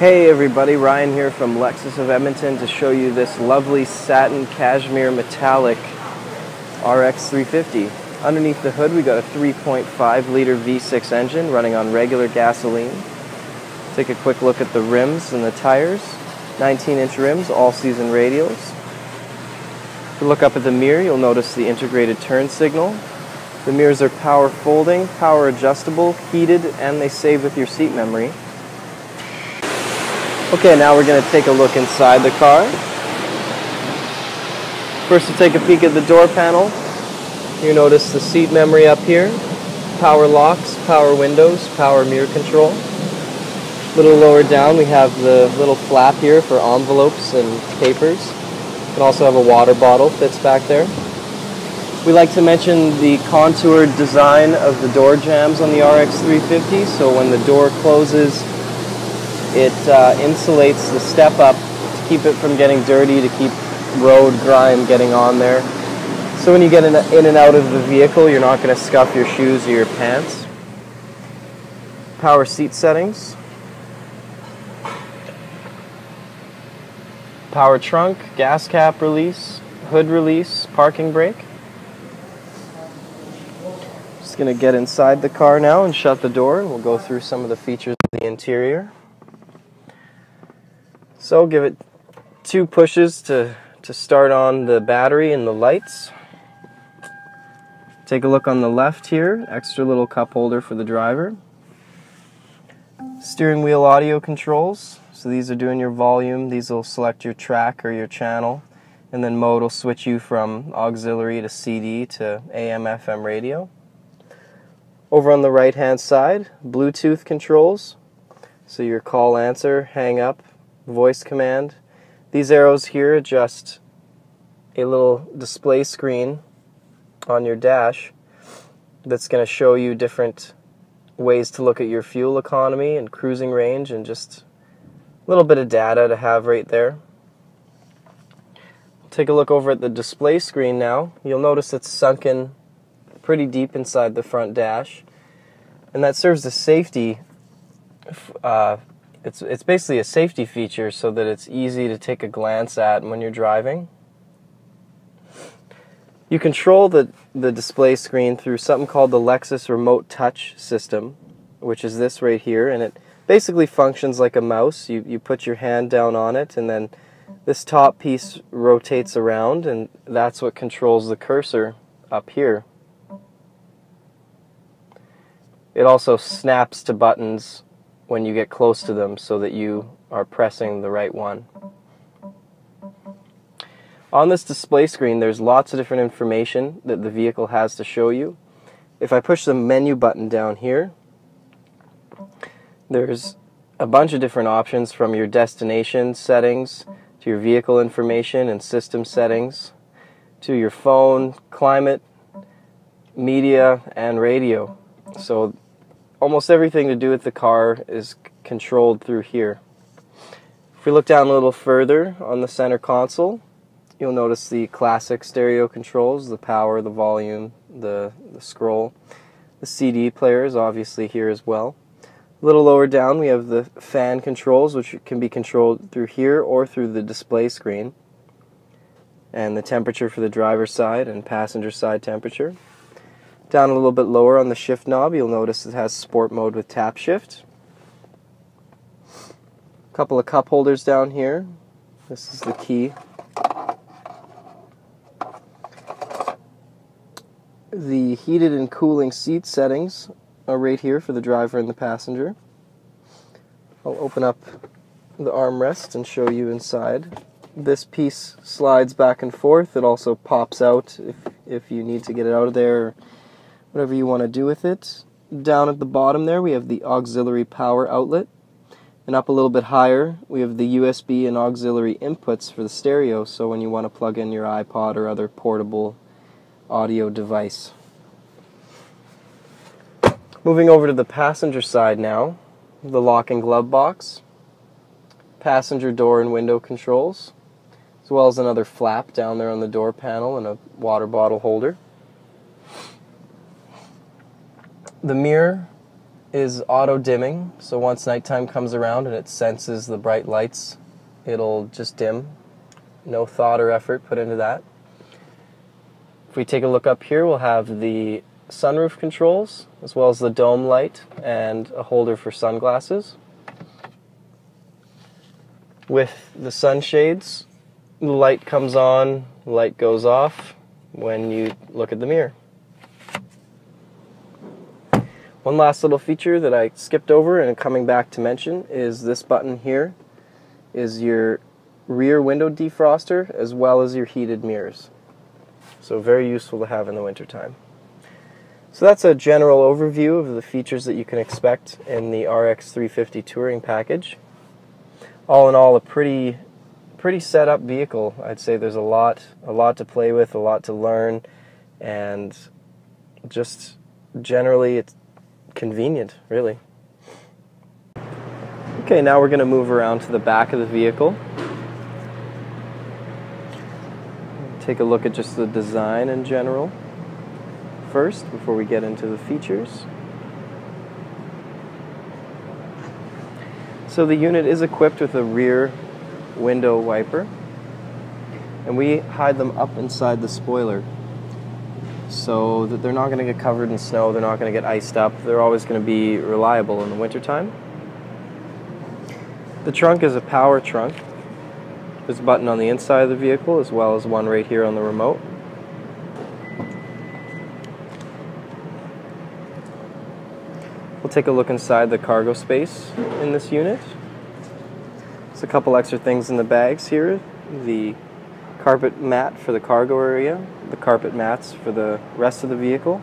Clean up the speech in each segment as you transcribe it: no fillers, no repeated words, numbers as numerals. Hey everybody, Ryan here from Lexus of Edmonton to show you this lovely Satin Cashmere Metallic RX 350. Underneath the hood we got a 3.5 liter V6 engine running on regular gasoline. Take a quick look at the rims and the tires. 19-inch rims, all-season radials. If you look up at the mirror, you'll notice the integrated turn signal. The mirrors are power folding, power adjustable, heated, and they save with your seat memory. Okay, now we're going to take a look inside the car. First, we'll take a peek at the door panel. You notice the seat memory up here, power locks, power windows, power mirror control. A little lower down, we have the little flap here for envelopes and papers. You can also have a water bottle, fits back there. We like to mention the contoured design of the door jambs on the RX 350, so when the door closes, it insulates the step up to keep it from getting dirty, to keep road grime getting on there. So when you get in and out of the vehicle, you're not going to scuff your shoes or your pants. Power seat settings. Power trunk, gas cap release, hood release, parking brake. Just going to get inside the car now and shut the door, and we'll go through some of the features of the interior. So give it two pushes to start on the battery and the lights. Take a look on the left here, extra little cup holder for the driver. Steering wheel audio controls, so these are doing your volume, these will select your track or your channel, and then mode will switch you from auxiliary to CD to AM FM radio. Over on the right hand side, Bluetooth controls, so your call answer, hang up, voice command. These arrows here adjust a little display screen on your dash that's going to show you different ways to look at your fuel economy and cruising range, and just a little bit of data to have right there. Take a look over at the display screen now. You'll notice it's sunken pretty deep inside the front dash, and that serves the safety It's basically a safety feature so that it's easy to take a glance at when you're driving. You control the display screen through something called the Lexus Remote Touch System, which is this right here, and it basically functions like a mouse. You put your hand down on it, and then this top piece rotates around, and that's what controls the cursor up here. It also snaps to buttons when you get close to them so that you are pressing the right one. On this display screen there's lots of different information that the vehicle has to show you. If I push the menu button down here, there's a bunch of different options, from your destination settings to your vehicle information and system settings to your phone, climate, media, and radio. So almost everything to do with the car is controlled through here. If we look down a little further on the center console, you'll notice the classic stereo controls, the power, the volume, the scroll. The CD player is obviously here as well. A little lower down we have the fan controls, which can be controlled through here or through the display screen, and the temperature for the driver's side and passenger side temperature. Down a little bit lower on the shift knob, you'll notice it has sport mode with tap shift. A couple of cup holders down here. This is the key. The heated and cooling seat settings are right here for the driver and the passenger. I'll open up the armrest and show you inside. This piece slides back and forth. It also pops out if you need to get it out of there, or whatever you want to do with it. Down at the bottom there we have the auxiliary power outlet, and up a little bit higher we have the USB and auxiliary inputs for the stereo, so when you want to plug in your iPod or other portable audio device. Moving over to the passenger side now, the lock and glove box, passenger door and window controls, as well as another flap down there on the door panel and a water bottle holder. The mirror is auto dimming, so once nighttime comes around and it senses the bright lights, it'll just dim. No thought or effort put into that. If we take a look up here, we'll have the sunroof controls as well as the dome light and a holder for sunglasses. With the sunshades, the light comes on, the light goes off when you look at the mirror. One last little feature that I skipped over and coming back to mention is this button here is your rear window defroster as well as your heated mirrors. So very useful to have in the winter time. So that's a general overview of the features that you can expect in the RX 350 Touring package. All in all, a pretty set up vehicle. I'd say there's a lot to play with, a lot to learn, and just generally it's convenient, really. Okay, now we're going to move around to the back of the vehicle. Take a look at just the design in general first before we get into the features. So the unit is equipped with a rear window wiper, and we hide them up inside the spoiler so that they're not going to get covered in snow, they're not going to get iced up, they're always going to be reliable in the wintertime. The trunk is a power trunk. There's a button on the inside of the vehicle as well as one right here on the remote. We'll take a look inside the cargo space in this unit. There's a couple extra things in the bags here. The carpet mat for the cargo area, the carpet mats for the rest of the vehicle,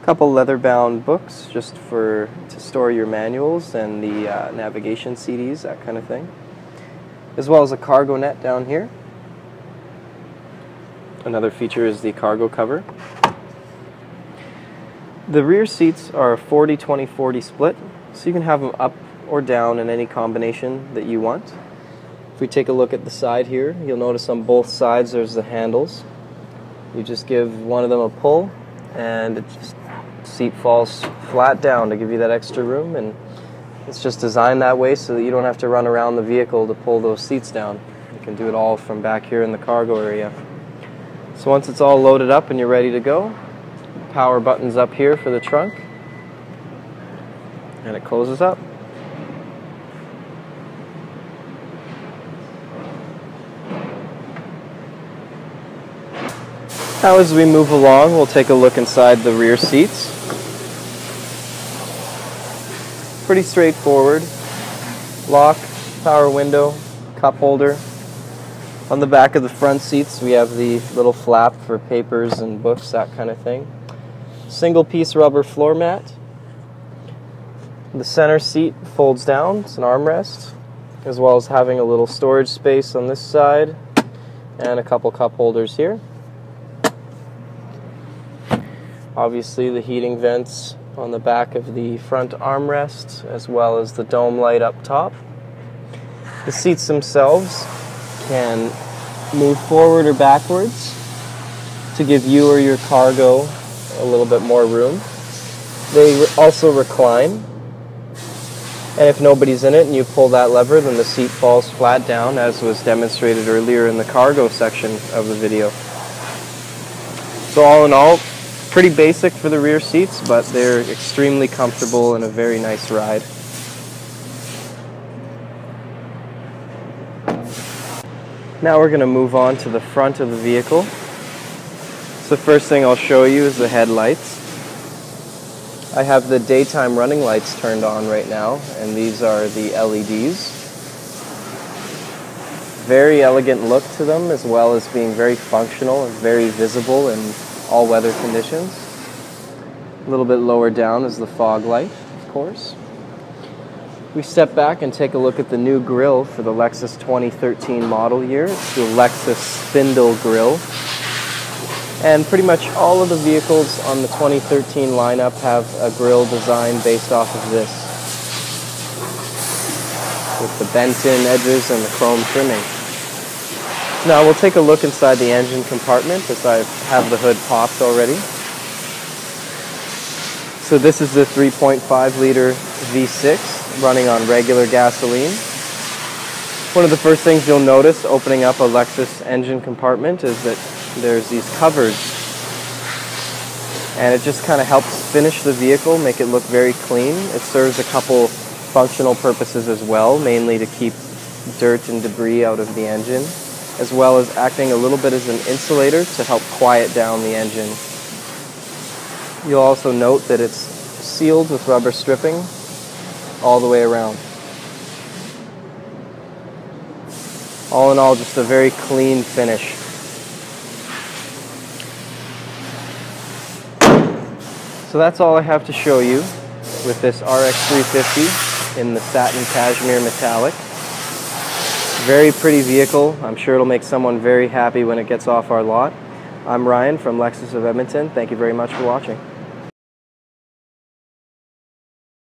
a couple leather-bound books just to store your manuals and the navigation CDs, that kind of thing, as well as a cargo net down here. Another feature is the cargo cover. The rear seats are a 40-20-40 split, so you can have them up or down in any combination that you want. If we take a look at the side here, you'll notice on both sides there's the handles. You just give one of them a pull and the seat falls flat down to give you that extra room, and it's just designed that way so that you don't have to run around the vehicle to pull those seats down. You can do it all from back here in the cargo area. So once it's all loaded up and you're ready to go, power button's up here for the trunk and it closes up. Now as we move along, we'll take a look inside the rear seats. Pretty straightforward. Lock, power window, cup holder. On the back of the front seats we have the little flap for papers and books, that kind of thing. Single piece rubber floor mat. The center seat folds down, it's an armrest, as well as having a little storage space on this side and a couple cup holders here. Obviously the heating vents on the back of the front armrest as well as the dome light up top. The seats themselves can move forward or backwards to give you or your cargo a little bit more room. They also recline, and if nobody's in it and you pull that lever, then the seat falls flat down, as was demonstrated earlier in the cargo section of the video. So all in all, pretty basic for the rear seats, but they're extremely comfortable and a very nice ride. Now we're going to move on to the front of the vehicle. So the first thing I'll show you is the headlights. I have the daytime running lights turned on right now, and these are the LEDs. Very elegant look to them, as well as being very functional and very visible and all weather conditions. A little bit lower down is the fog light, of course. We step back and take a look at the new grille for the Lexus 2013 model year. It's the Lexus Spindle grille. And pretty much all of the vehicles on the 2013 lineup have a grille design based off of this, with the bent-in edges and the chrome trimming. Now we'll take a look inside the engine compartment, as I have the hood popped already. So this is the 3.5 liter V6 running on regular gasoline. One of the first things you'll notice opening up a Lexus engine compartment is that there's these covers, and it just kind of helps finish the vehicle, make it look very clean. It serves a couple functional purposes as well, mainly to keep dirt and debris out of the engine, as well as acting a little bit as an insulator to help quiet down the engine. You'll also note that it's sealed with rubber stripping all the way around. All in all, just a very clean finish. So that's all I have to show you with this RX 350 in the Satin Cashmere Metallic. Very pretty vehicle. I'm sure it'll make someone very happy when it gets off our lot. I'm Ryan from Lexus of Edmonton. Thank you very much for watching.